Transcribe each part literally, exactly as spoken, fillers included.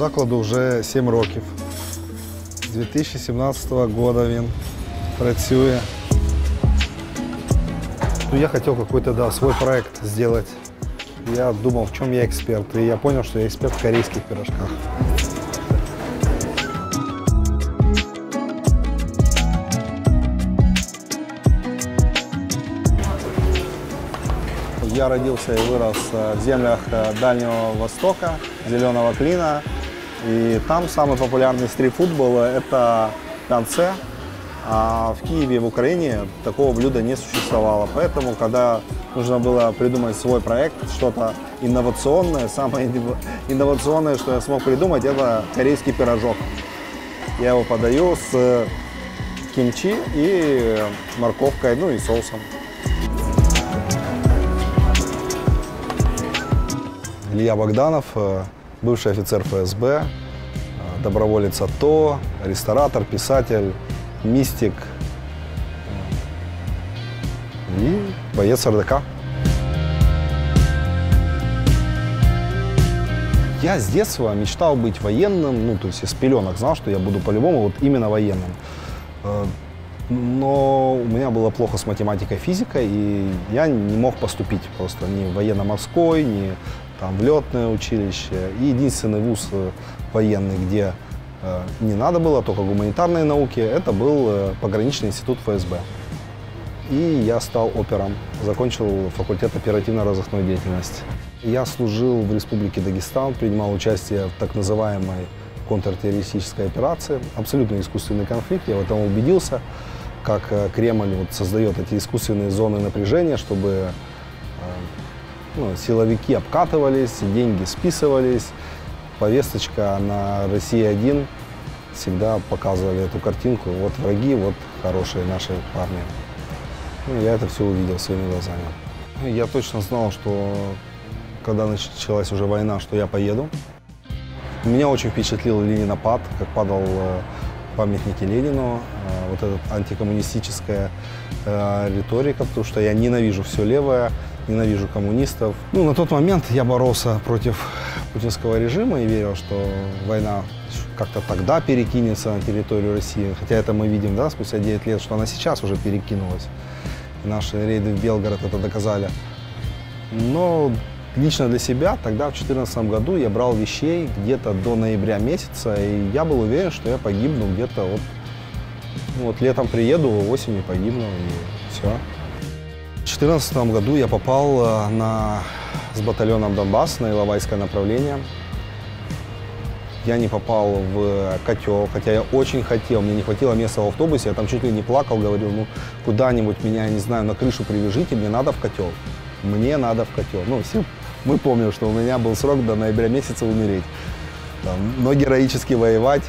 закладу вже сім років. З дві тисячі сімнадцятого года він працює. Ну, я хотел какой-то, да, свой проект сделать. Я думал, в чем я эксперт. И я понял, что я эксперт в корейских пирожках. Я родился и вырос в землях Дальнего Востока, зеленого клина. И там самый популярный стрит-фуд был – это танце. А в Киеве, в Украине такого блюда не существовало. Поэтому, когда нужно было придумать свой проект, что-то инновационное, самое инновационное, что я смог придумать, это корейский пирожок. Я его подаю с кимчи и морковкой, ну и соусом. Илья Богданов, бывший офицер Ф С Б, доброволец А Т О, ресторатор, писатель, мистик и боец Р Д К. Я с детства мечтал быть военным, ну, то есть из пеленок знал, что я буду по-любому вот именно военным. Но у меня было плохо с математикой, физикой, и я не мог поступить просто ни в военно-морской, ни там, в летное училище. И единственный вуз военный, где не надо было только гуманитарные науки, это был пограничный институт Ф С Б. И я стал опером, закончил факультет оперативно-розыскной деятельности. Я служил в Республике Дагестан, принимал участие в так называемой контртеррористической операции. Абсолютно искусственный конфликт, я в этом убедился, как Кремль вот создает эти искусственные зоны напряжения, чтобы ну, силовики обкатывались, деньги списывались. Повесточка на Россия один всегда показывали эту картинку. Вот враги, вот хорошие наши парни. Ну, я это все увидел своими глазами. Я точно знал, что когда началась уже война, что я поеду. Меня очень впечатлил Ленинопад, как падал памятники Ленину. Вот эта антикоммунистическая риторика, потому что я ненавижу все левое, ненавижу коммунистов. Ну, на тот момент я боролся против путинского режима и верил, что война как-то тогда перекинется на территорию России. Хотя это мы видим, да, спустя девять лет, что она сейчас уже перекинулась. И наши рейды в Белгород это доказали. Но лично для себя тогда, в две тысячи четырнадцатом году, я брал вещей где-то до ноября месяца, и я был уверен, что я погибну где-то вот, ну, вот летом приеду, осенью погибну, и все. В две тысячи четырнадцатом году я попал на... с батальоном Донбасс на Иловайское направление. Я не попал в Котел, хотя я очень хотел, мне не хватило места в автобусе, я там чуть ли не плакал, говорил, ну куда-нибудь меня, я не знаю, на крышу привяжите, мне надо в Котел, мне надо в Котел. Ну, все мы помним, что у меня был срок до ноября месяца умереть, там, но героически воевать,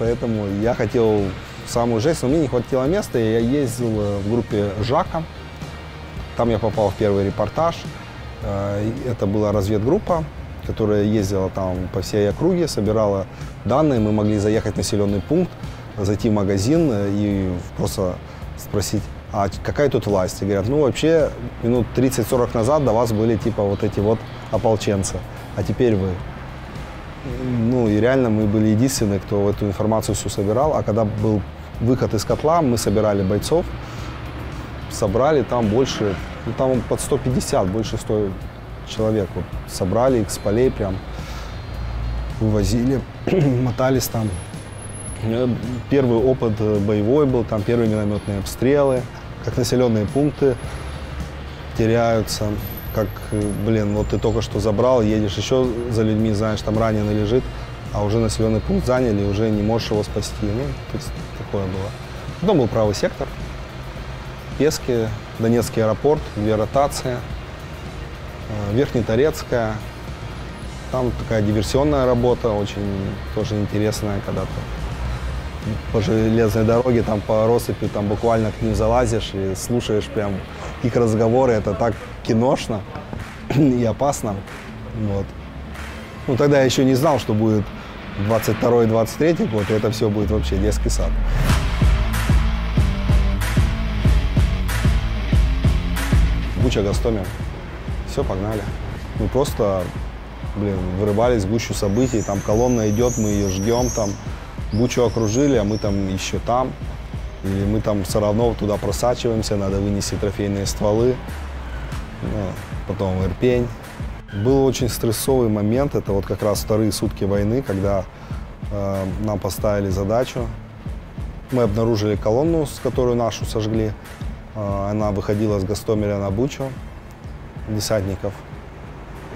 поэтому я хотел самую жесть, но мне не хватило места, и я ездил в группе Жака, там я попал в первый репортаж. Это была разведгруппа, которая ездила там по всей округе, собирала данные. Мы могли заехать в населенный пункт, зайти в магазин и просто спросить, а какая тут власть? И говорят, ну вообще минут тридцать-сорок назад до вас были типа вот эти вот ополченцы, а теперь вы. Ну и реально мы были единственные, кто эту информацию всю собирал. А когда был выход из котла, мы собирали бойцов, собрали там больше... Ну, там под сто пятьдесят, больше ста человек вот, собрали их с полей прям, вывозили, мотались там. Первый опыт боевой был, там первые минометные обстрелы, как населенные пункты теряются, как, блин, вот ты только что забрал, едешь еще за людьми, знаешь, там раненый лежит, а уже населенный пункт заняли, уже не можешь его спасти. Ну, то есть такое было. Потом был правый сектор, Пески, Донецкий аэропорт, две ротации, Верхнеторецкая. Там такая диверсионная работа, очень тоже интересная, когда ты по железной дороге, там по россыпи, там буквально к ним залазишь и слушаешь прям их разговоры. Это так киношно и опасно. Вот. Ну, тогда я еще не знал, что будет двадцать второй — двадцать третий год, и это все будет вообще детский сад. Буча, Гостомель. Все, погнали. Мы просто блин, вырывались в гущу событий, там колонна идет, мы ее ждем, там Бучу окружили, а мы там еще там, или мы там все равно туда просачиваемся, надо вынести трофейные стволы, ну, потом Ирпень. Был очень стрессовый момент, это вот как раз вторые сутки войны, когда э, нам поставили задачу. Мы обнаружили колонну, с которую нашу сожгли. Э, она выходила с Гостомеля на Бучу, десантников.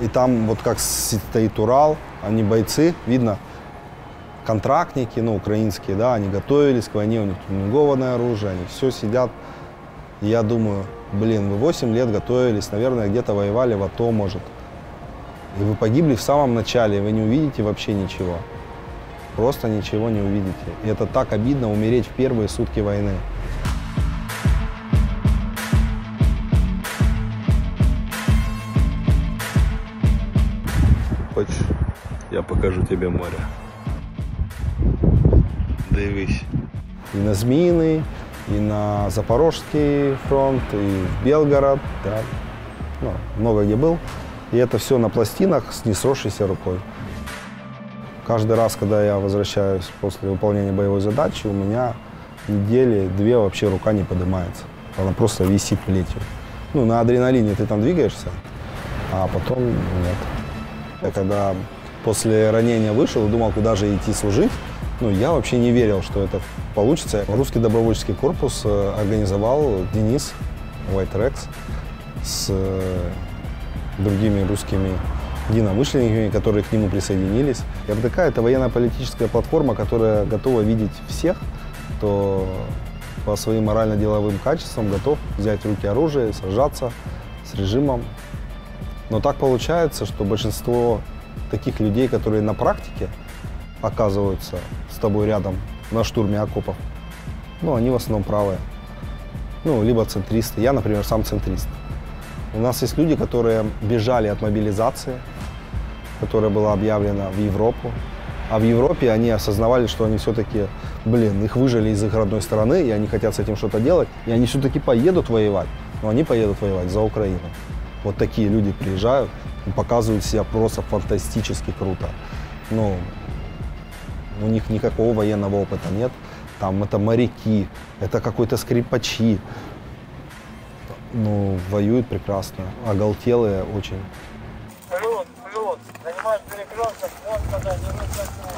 И там вот как стоит Урал, они бойцы, видно, контрактники, ну, украинские, да, они готовились к войне, у них тюнингованное оружие, они все сидят. И я думаю, блин, вы восемь лет готовились, наверное, где-то воевали в АТО, может. И вы погибли в самом начале, вы не увидите вообще ничего. Просто ничего не увидите. И это так обидно, умереть в первые сутки войны. Хочешь, я покажу тебе море? Дивись. И на Змеиный, и на Запорожский фронт, и в Белгород. Да. Ну, много где был. И это все на пластинах с несросшейся рукой. Каждый раз, когда я возвращаюсь после выполнения боевой задачи, у меня недели-две вообще рука не поднимается. Она просто висит плетью. Ну, на адреналине ты там двигаешься, а потом нет. Я когда после ранения вышел и думал, куда же идти служить, ну, я вообще не верил, что это получится. Русский добровольческий корпус организовал Денис, White Rex, с другими русскими единомышленниками, которые к нему присоединились. РДК — это военно-политическая платформа, которая готова видеть всех, кто по своим морально-деловым качествам готов взять в руки оружие, сражаться с режимом. Но так получается, что большинство таких людей, которые на практике оказываются с тобой рядом на штурме окопов, ну, они в основном правые, ну, либо центристы. Я, например, сам центрист. У нас есть люди, которые бежали от мобилизации, которая была объявлена в Европу. А в Европе они осознавали, что они все-таки, блин, их выжили из их родной страны, и они хотят с этим что-то делать, и они все-таки поедут воевать. Но они поедут воевать за Украину. Вот такие люди приезжают и показывают себя просто фантастически круто. Ну, у них никакого военного опыта нет. Там это моряки, это какой-то скрипачи. Ну, воюют прекрасно, оголтелые очень. Плюс, плюс, занимаешь перекресток, вот когда не высоко.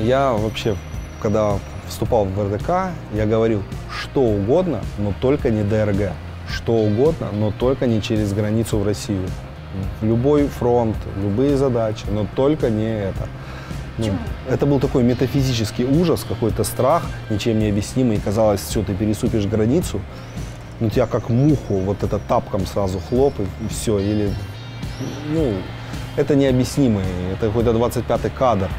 Я вообще, когда вступал в РДК, я говорил, что угодно, но только не ДРГ. Что угодно, но только не через границу в Россию. Любой фронт, любые задачи, но только не это. Ну, это был такой метафизический ужас, какой-то страх, ничем не объяснимый. И казалось, все, ты пересупишь границу, ну тебя как муху, вот это тапком сразу хлоп, и, и все. Или, ну, это необъяснимый, это какой-то двадцать пятый кадр.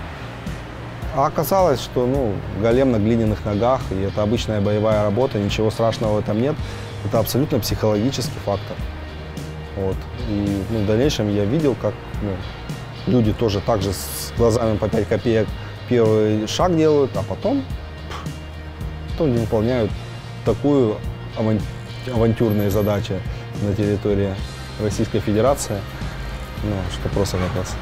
А оказалось, что, ну, голем на глиняных ногах, и это обычная боевая работа, ничего страшного в этом нет. Это абсолютно психологический фактор. Вот. И, ну, в дальнейшем я видел, как, ну, люди тоже так же с глазами по пять копеек первый шаг делают, а потом, потом не выполняют такую авантюрные задачи на территории Российской Федерации, ну, что просто наказ.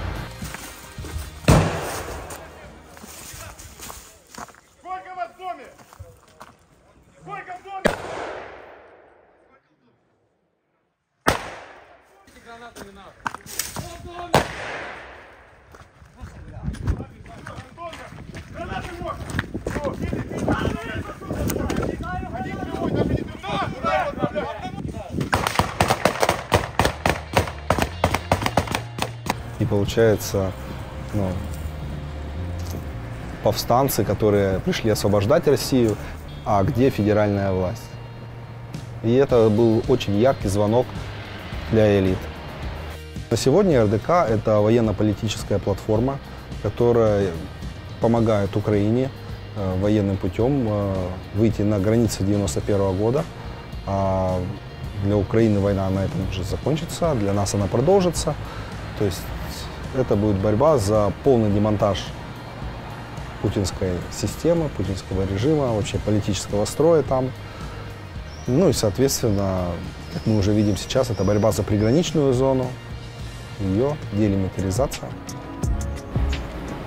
И получается, ну, повстанцы, которые пришли освобождать Россию, а где федеральная власть? И это был очень яркий звонок для элит. На сегодня РДК — это военно-политическая платформа, которая помогают Украине военным путем выйти на границы девяносто первого года. Для Украины война на этом уже закончится, для нас она продолжится. То есть это будет борьба за полный демонтаж путинской системы, путинского режима, вообще политического строя там. Ну и, соответственно, как мы уже видим сейчас, это борьба за приграничную зону, ее делимитаризация.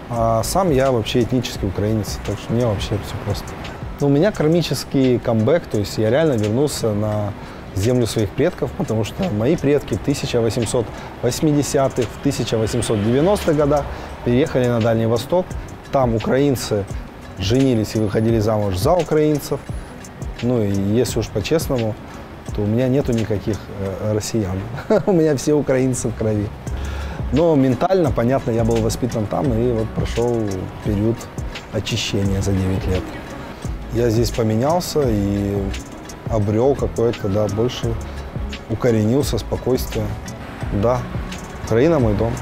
А сам я вообще этнический украинец, так что мне вообще все просто. Но у меня кармический камбэк, то есть я реально вернулся на землю своих предков, потому что мои предки в тысяча восемьсот восьмидесятых, в тысяча восемьсот девяностых годах переехали на Дальний Восток. Там украинцы женились и выходили замуж за украинцев. Ну и если уж по-честному, то у меня нету никаких россиян. У меня все украинцы в крови. Но ментально, понятно, я был воспитан там и вот прошел период очищения за девять лет. Я здесь поменялся и обрел какое-то, да, больше укоренился, спокойствие. Да, Украина – мой дом.